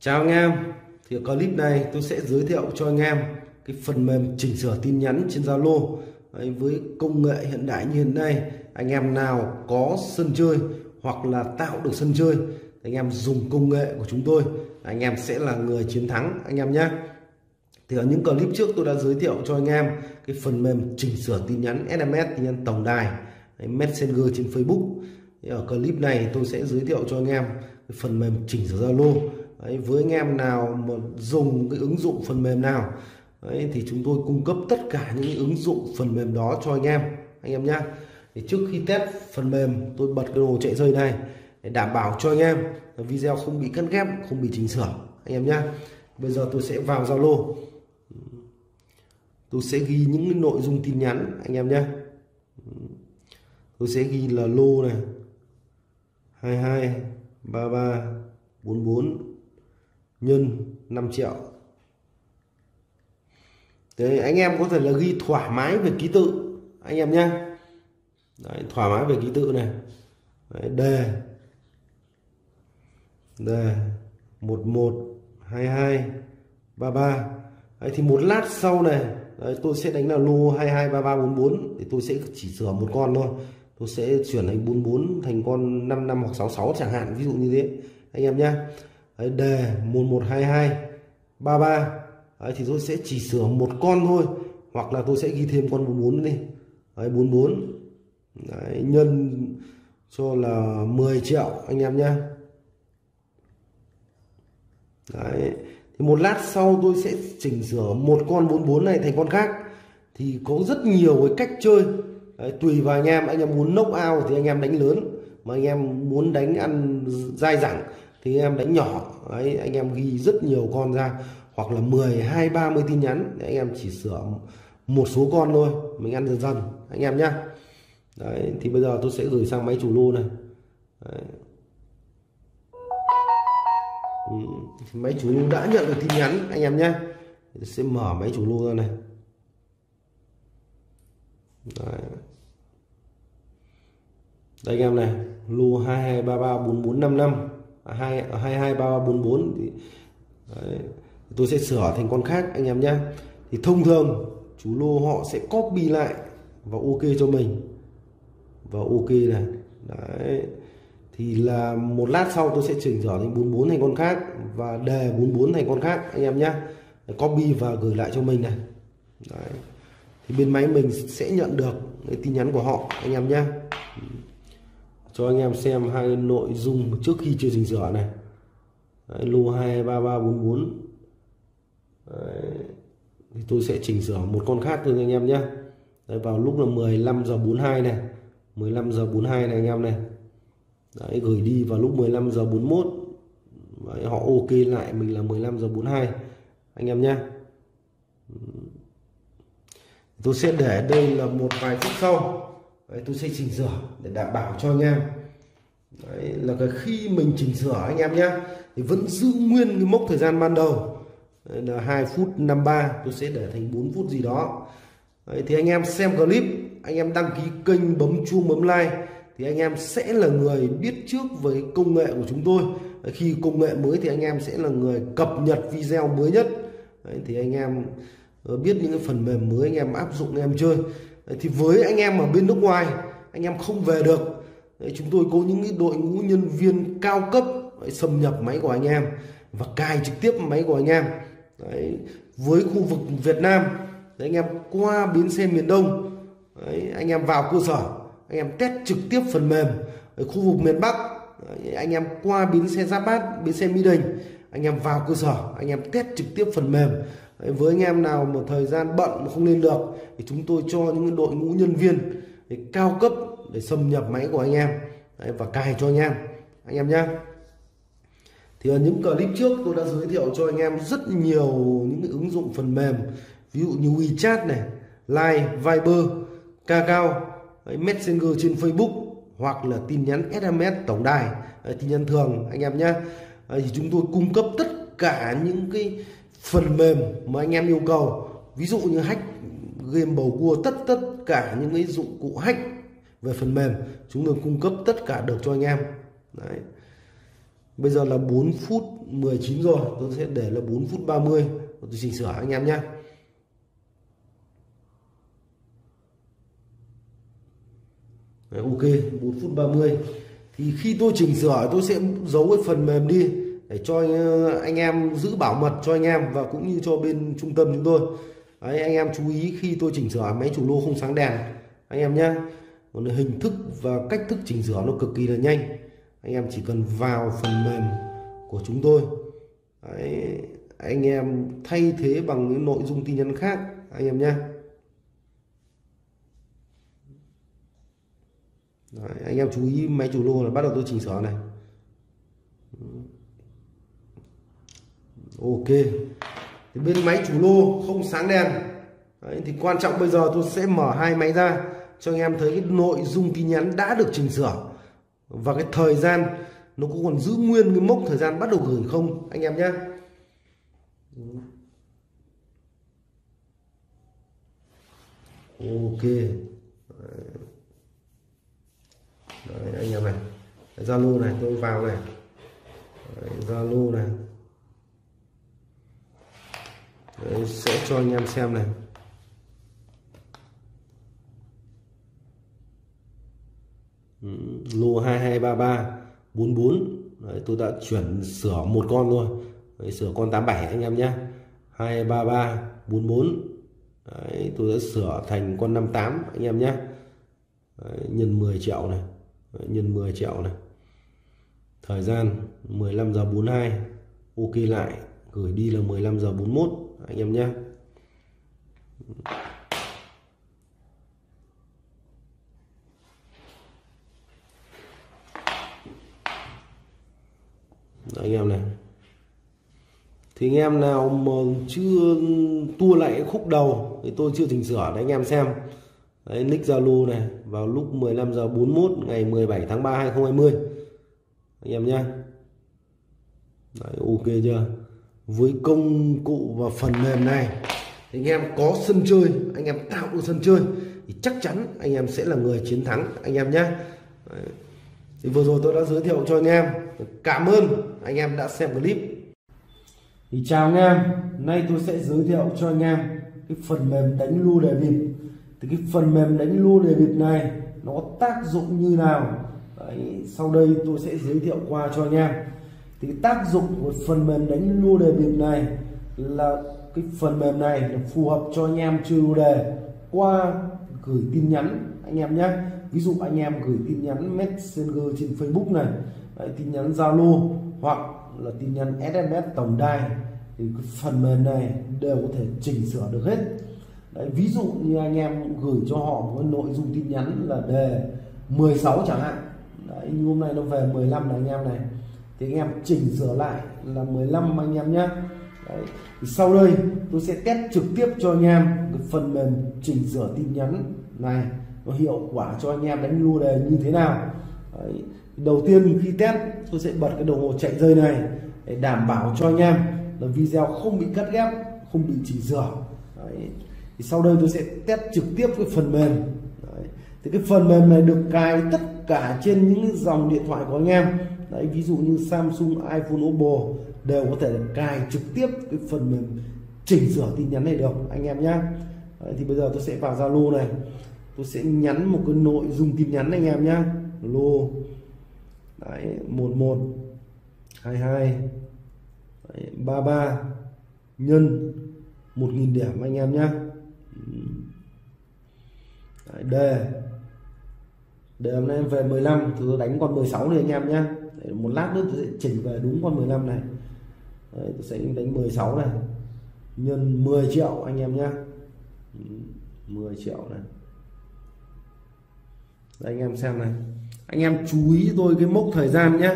Chào anh em, thì ở clip này tôi sẽ giới thiệu cho anh em cái phần mềm chỉnh sửa tin nhắn trên Zalo. Với công nghệ hiện đại như hiện nay, anh em nào có sân chơi hoặc là tạo được sân chơi, anh em dùng công nghệ của chúng tôi, anh em sẽ là người chiến thắng anh em nhé. Thì ở những clip trước tôi đã giới thiệu cho anh em cái phần mềm chỉnh sửa tin nhắn SMS, tin nhắn tổng đài, Messenger trên Facebook. Thì ở clip này tôi sẽ giới thiệu cho anh em cái phần mềm chỉnh sửa Zalo. Với anh em nào mà dùng cái ứng dụng phần mềm nào thì chúng tôi cung cấp tất cả những ứng dụng phần mềm đó cho anh em nhé. Thì trước khi test phần mềm tôi bật cái đồ chạy dây này để đảm bảo cho anh em video không bị cắt ghép, không bị chỉnh sửa anh em nhé. Bây giờ tôi sẽ vào Zalo, tôi sẽ ghi những nội dung tin nhắn anh em nhé. Tôi sẽ ghi là lô này 22 33 44 nhân 5 triệu. Thế anh em có thể là ghi thoải mái về ký tự anh em nhé. Đấy, thoải mái về ký tự này. Đấy, đề 11 22 33. Đấy, thì một lát sau này đấy, tôi sẽ đánh là lô 22 33 44, thì tôi sẽ chỉ sửa một con thôi, tôi sẽ chuyển thành 44 thành con 55 hoặc 66 chẳng hạn, ví dụ như thế anh em nhé. Đấy, đề 1122 33. Đấy, thì tôi sẽ chỉ sửa một con thôi, hoặc là tôi sẽ ghi thêm con 44 đi. Đấy, 44 đấy, nhân cho là 10 triệu anh em nhé. Đấy, thì một lát sau tôi sẽ chỉnh sửa một con 44 này thành con khác. Thì có rất nhiều cái cách chơi. Đấy, tùy vào anh em muốn knock out thì anh em đánh lớn, mà anh em muốn đánh ăn dai dẳng thì anh em đánh nhỏ. Đấy, anh em ghi rất nhiều con ra, hoặc là 10, 20, 30 tin nhắn. Đấy, anh em chỉ sửa một số con thôi, mình ăn dần dần anh em nhé. Đấy, thì bây giờ tôi sẽ gửi sang máy chủ lô này. Đấy, máy chủ lô đã nhận được tin nhắn anh em nhé. Tôi sẽ mở máy chủ lô ra này. Đấy, đây anh em này, lô 22 33 44 55, 22 33 44. Thì đấy, tôi sẽ sửa thành con khác anh em nhé. Thì thông thường chú lô họ sẽ copy lại và ok cho mình, và ok này. Đấy, thì là một lát sau tôi sẽ chỉnh sửa thành 44 thành con khác, và đề 44 thành con khác anh em nhé. Copy và gửi lại cho mình này. Đấy, thì bên máy mình sẽ nhận được cái tin nhắn của họ anh em nhé. Cho anh em xem hai nội dung trước khi chưa chỉnh sửa này. Đấy, lô 2 33 44. Đấy, thì tôi sẽ chỉnh sửa một con khác thôi anh em nhé. Đấy, vào lúc là 15:42 này, 15:42 này anh em này. Đấy, gửi đi vào lúc 15:41. Đấy, họ ok lại mình là 15:42 anh em nhé. Tôi sẽ để đây là một vài phút sau. Đấy, tôi sẽ chỉnh sửa để đảm bảo cho anh em. Đấy, là cái khi mình chỉnh sửa anh em nhé, thì vẫn giữ nguyên cái mốc thời gian ban đầu. Đấy là 2 phút 53, tôi sẽ để thành 4 phút gì đó. Đấy, thì anh em xem clip, anh em đăng ký kênh, bấm chuông, bấm like, thì anh em sẽ là người biết trước với công nghệ của chúng tôi. Đấy, khi công nghệ mới thì anh em sẽ là người cập nhật video mới nhất. Đấy, thì anh em biết những cái phần mềm mới anh em áp dụng anh em chơi. Đấy, thì với anh em ở bên nước ngoài anh em không về được. Đấy, chúng tôi có những cái đội ngũ nhân viên cao cấp xâm nhập máy của anh em và cài trực tiếp máy của anh em. Đấy, với khu vực Việt Nam, đấy, anh em qua bến xe miền Đông, đấy, anh em vào cơ sở anh em test trực tiếp phần mềm. Ở khu vực miền Bắc, đấy, anh em qua bến xe Giáp Bát, bến xe Mỹ Đình, anh em vào cơ sở anh em test trực tiếp phần mềm. Đấy, với anh em nào một thời gian bận mà không lên được thì chúng tôi cho những đội ngũ nhân viên cao cấp để xâm nhập máy của anh em. Đấy, và cài cho anh em nhé. Thì ở những clip trước tôi đã giới thiệu cho anh em rất nhiều những cái ứng dụng phần mềm, ví dụ như WeChat này, Line, Viber, Kakao, Messenger trên Facebook, hoặc là tin nhắn SMS tổng đài, tin nhắn thường anh em nhé. Thì chúng tôi cung cấp tất cả những cái phần mềm mà anh em yêu cầu, ví dụ như hack game bầu cua, tất cả những cái dụng cụ hack về phần mềm chúng tôi cung cấp tất cả được cho anh em. Đấy, Bây giờ là 4 phút 19 rồi, tôi sẽ để là 4 phút 30, tôi chỉnh sửa anh em nhé. Đấy, ok, 4 phút 30 thì khi tôi chỉnh sửa tôi sẽ giấu cái phần mềm đi để cho anh em giữ bảo mật cho anh em và cũng như cho bên trung tâm chúng tôi. Đấy, anh em chú ý khi tôi chỉnh sửa máy chủ lô không sáng đèn anh em nhé. Còn hình thức và cách thức chỉnh sửa nó cực kỳ là nhanh, anh em chỉ cần vào phần mềm của chúng tôi. Đấy, anh em thay thế bằng những nội dung tin nhắn khác anh em nhé. Đấy, anh em chú ý máy chủ lô là bắt đầu tôi chỉnh sửa này. Ok, thì bên máy chủ lô không sáng đèn. Đấy, thì quan trọng bây giờ tôi sẽ mở hai máy ra cho anh em thấy cái nội dung tin nhắn đã được chỉnh sửa và cái thời gian nó cũng còn giữ nguyên cái mốc thời gian bắt đầu gửi không anh em nhé. Ok. Đấy, anh em này, Zalo này, tôi vào này, Zalo này. Đấy, sẽ cho anh em xem này. Lô 223344. Đấy, tôi đã chuyển sửa một con rồi. Đấy, sửa con 87 anh em nhé. 23344. Đấy, tôi đã sửa thành con 58 anh em nhé. Đấy, nhân 10 triệu này. Đấy, nhân 10 triệu này. Thời gian 15 giờ 42. Ok lại. Gửi đi là 15 giờ 41 anh em nhé. Đấy, anh em này, thì anh em nào mà chưa tua lại khúc đầu thì tôi chưa chỉnh sửa đấy anh em xem. Đấy, nick Zalo này vào lúc 15 giờ 41 ngày 17 tháng 3 2020 anh em nhé. Đấy, ok chưa? Với công cụ và phần mềm này thì anh em có sân chơi, anh em tạo được sân chơi thì chắc chắn anh em sẽ là người chiến thắng anh em nhé. Đấy. Thì vừa rồi tôi đã giới thiệu cho anh em. Cảm ơn anh em đã xem clip. Thì chào anh em, nay tôi sẽ giới thiệu cho anh em cái phần mềm đánh lô đề bịp. Thì cái phần mềm đánh lô đề bịp này nó có tác dụng như nào? Đấy, sau đây tôi sẽ giới thiệu qua cho anh em. Thì tác dụng của phần mềm đánh lô đề bịp này là cái phần mềm này là phù hợp cho anh em chơi lô đề qua gửi tin nhắn anh em nhé. Ví dụ anh em gửi tin nhắn Messenger trên Facebook này, đấy, tin nhắn Zalo hoặc là tin nhắn SMS tổng đài thì cái phần mềm này đều có thể chỉnh sửa được hết. Đấy, ví dụ như anh em gửi cho họ một nội dung tin nhắn là đề 16 chẳng hạn. Đấy, như hôm nay nó về 15 này anh em này, thì anh em chỉnh sửa lại là 15 anh em nhé. Đấy, thì sau đây tôi sẽ test trực tiếp cho anh em cái phần mềm chỉnh sửa tin nhắn này nó hiệu quả cho anh em đánh lô đề như thế nào. Đấy, đầu tiên khi test tôi sẽ bật cái đồng hồ chạy dây này để đảm bảo cho anh em là video không bị cắt ghép, không bị chỉnh sửa. Đấy, thì sau đây tôi sẽ test trực tiếp cái phần mềm. Đấy, thì cái phần mềm này được cài tất cả trên những dòng điện thoại của anh em. Đấy, ví dụ như Samsung, iPhone, Oppo đều có thể cài trực tiếp cái phần mềm chỉnh sửa tin nhắn này được anh em nhé. Thì bây giờ tôi sẽ vào Zalo này, tôi sẽ nhắn một cái nội dung tin nhắn anh em nhé. Lô 11 22 33 nhân 1000 điểm anh em nhé. Đề hôm nay em về 15 thì tôi đánh con 16 này anh em nhé. Một lát nữa tôi sẽ chỉnh về đúng con 15 này. Đấy, tôi sẽ đánh 16 này nhân 10 triệu anh em nhé. 10 triệu này. Đấy, anh em xem này, anh em chú ý tôi cái mốc thời gian nhé.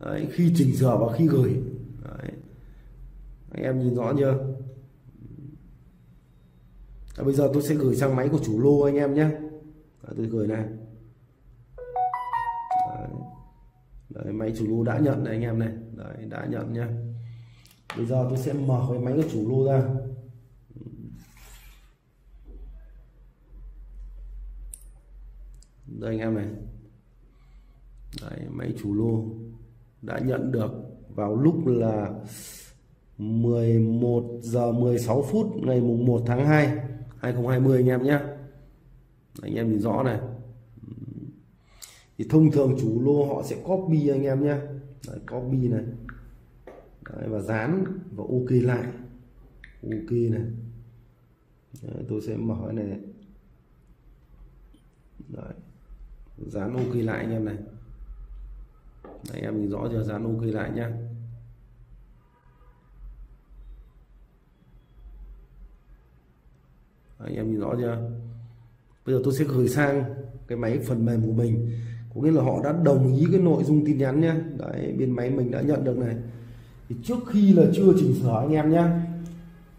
Đấy, khi chỉnh sửa và khi gửi. Đấy, anh em nhìn rõ chưa? Đấy, bây giờ tôi sẽ gửi sang máy của chủ lô anh em nhé. Đấy, tôi gửi này. Đấy. Đấy, máy chủ lô đã nhận này anh em này. Đấy, đã nhận nhé. Bây giờ tôi sẽ mở cái máy của chủ lô ra. Đây anh em này. Đấy, máy chủ lô đã nhận được vào lúc là 11 giờ 16 phút ngày mùng 1 tháng 2 2020 anh em nhé. Anh em nhìn rõ này. Thì thông thường chủ lô họ sẽ copy anh em nhé. Đấy, copy này. Đấy, và dán và ok lại. Ok này. Đấy, tôi sẽ mở cái này. Đấy. Dán ok lại anh em này. Đấy, anh em nhìn rõ chưa? Dán ok lại nhé. Anh em nhìn rõ chưa? Bây giờ tôi sẽ gửi sang cái máy phần mềm của mình, có nghĩa là họ đã đồng ý cái nội dung tin nhắn nhé. Đấy, bên máy mình đã nhận được này. Thì trước khi là chưa chỉnh sửa anh em nhé,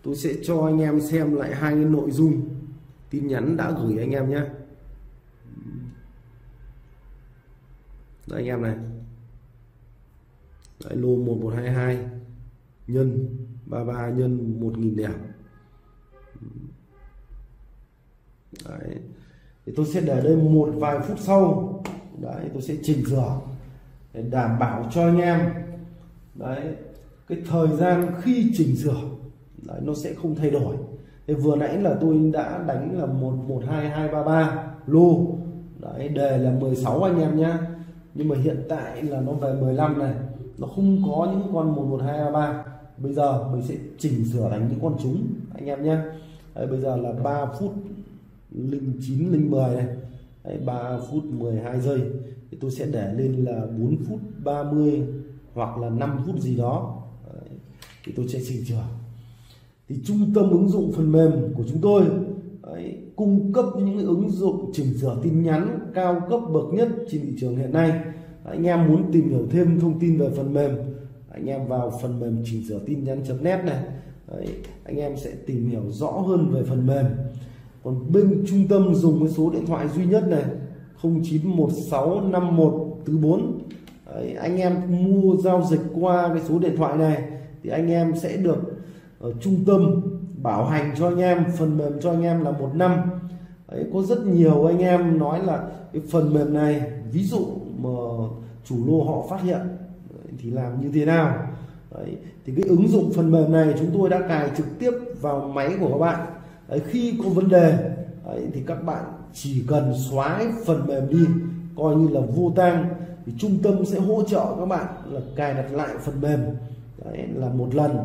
tôi sẽ cho anh em xem lại hai cái nội dung tin nhắn đã gửi anh em nhé. Đấy, anh em này. Đấy, lô 1122 nhân 33 nhân 1000 điểm. Đấy. Thì tôi sẽ để đây một vài phút sau. Đấy, tôi sẽ chỉnh sửa để đảm bảo cho anh em đấy cái thời gian khi chỉnh sửa đấy, nó sẽ không thay đổi. Thì vừa nãy là tôi đã đánh là 112233 lô đấy, đề là 16 anh em nhá, nhưng mà hiện tại là nó về 15 này, nó không có những con 112233. Bây giờ mình sẽ chỉnh sửa thành những con trúng anh em nhá. Bây giờ là 3 phút 09:10 này. Đấy, 3 phút 12 giây thì tôi sẽ để lên là 4 phút 30 hoặc là 5 phút gì đó. Đấy, thì tôi sẽ chỉnh sửa. Thì trung tâm ứng dụng phần mềm của chúng tôi đấy, cung cấp những ứng dụng chỉnh sửa tin nhắn cao cấp bậc nhất trên thị trường hiện nay. Đấy, anh em muốn tìm hiểu thêm thông tin về phần mềm, anh em vào phần mềm chỉnh sửa tin nhắn.net này. Đấy, anh em sẽ tìm hiểu rõ hơn về phần mềm. Còn bên trung tâm dùng cái số điện thoại duy nhất này 09165144. Đấy, anh em mua giao dịch qua cái số điện thoại này thì anh em sẽ được trung tâm bảo hành cho anh em phần mềm cho anh em là 1 năm. Đấy, có rất nhiều anh em nói là cái phần mềm này ví dụ mà chủ lô họ phát hiện thì làm như thế nào. Đấy, thì cái ứng dụng phần mềm này chúng tôi đã cài trực tiếp vào máy của các bạn. Đấy, khi có vấn đề đấy, thì các bạn chỉ cần xóa phần mềm đi coi như là vô tang, thì trung tâm sẽ hỗ trợ các bạn là cài đặt lại phần mềm. Đấy, là một lần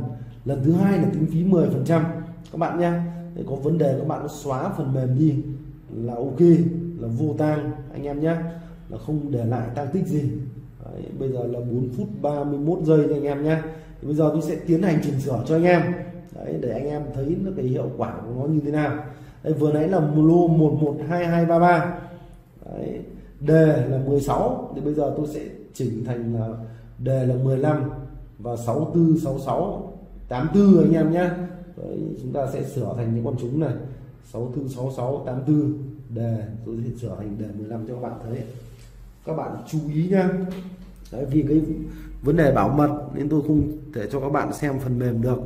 thứ hai là tính phí 10% các bạn nhé. Có vấn đề các bạn xóa phần mềm đi là ok, là vô tang anh em nhé, là không để lại tang tích gì. Đấy, bây giờ là 4 phút 31 giây anh em nhé. Thì bây giờ tôi sẽ tiến hành chỉnh sửa cho anh em. Đấy, để anh em thấy cái hiệu quả của nó như thế nào. Đấy, vừa nãy là lô 112233 đấy, đề là 16 thì bây giờ tôi sẽ chỉnh thành là đề là 15 và 646684 anh em nhé. Chúng ta sẽ sửa thành những con trúng này 646684 đề, tôi sẽ sửa thành đề 15 cho các bạn thấy. Các bạn chú ý nhé. Đấy, vì cái vấn đề bảo mật nên tôi không thể cho các bạn xem phần mềm được.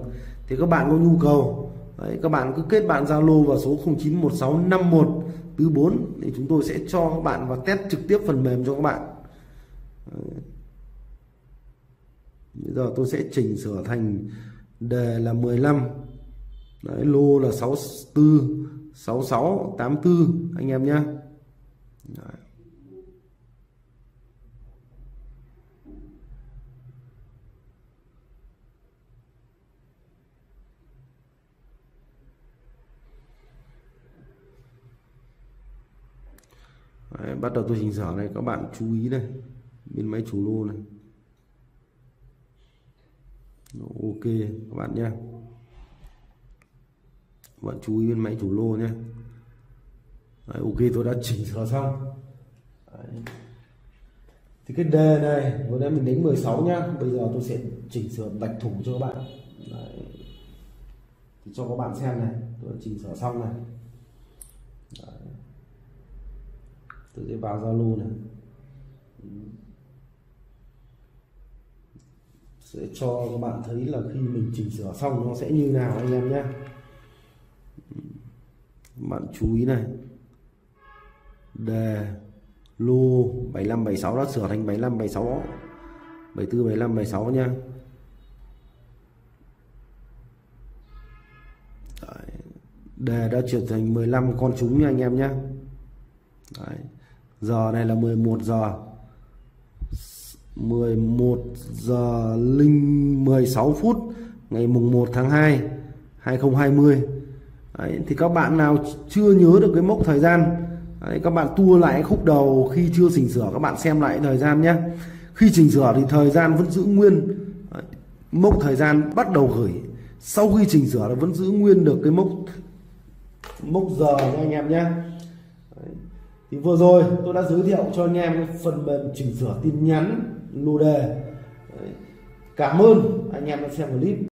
Thì các bạn có nhu cầu đấy, các bạn cứ kết bạn Zalo vào số 09165144 thì chúng tôi sẽ cho các bạn vào test trực tiếp phần mềm cho các bạn. Đấy. Bây giờ tôi sẽ chỉnh sửa thành đề là 15 đấy, lô là 646684 anh em nhé. Đấy, bắt đầu tôi chỉnh sửa này, các bạn chú ý này, bên máy chủ lô này. Ok các bạn nhé, các bạn chú ý bên máy chủ lô nhé. Đấy, ok tôi đã chỉnh sửa xong. Đấy. Thì cái đề này vừa nãy mình đánh 16 nhá, bây giờ tôi sẽ chỉnh sửa bạch thủ cho các bạn. Đấy. Thì cho các bạn xem này, tôi đã chỉnh sửa xong này. Đấy. Tôi sẽ vào Zalo này, sẽ cho các bạn thấy là khi mình chỉnh sửa xong nó sẽ như nào anh em nhé. Bạn chú ý này, đề lô 7576 đã sửa thành 7576 74, 75, 76 nha. Đấy. Đề đã chuyển thành 15 con trúng nha anh em nhé. Đấy. Giờ này là 11 giờ 11 giờ linh 16 phút ngày mùng 1 tháng 2 2020. Đấy, thì các bạn nào chưa nhớ được cái mốc thời gian, đấy, các bạn tua lại khúc đầu khi chưa chỉnh sửa, các bạn xem lại thời gian nhé. Khi chỉnh sửa thì thời gian vẫn giữ nguyên. Đấy, mốc thời gian bắt đầu gửi sau khi chỉnh sửa là vẫn giữ nguyên được cái mốc giờ nha anh em nhé. Thì vừa rồi tôi đã giới thiệu cho anh em phần mềm chỉnh sửa tin nhắn, lô đề. Đấy. Cảm ơn anh em đã xem clip.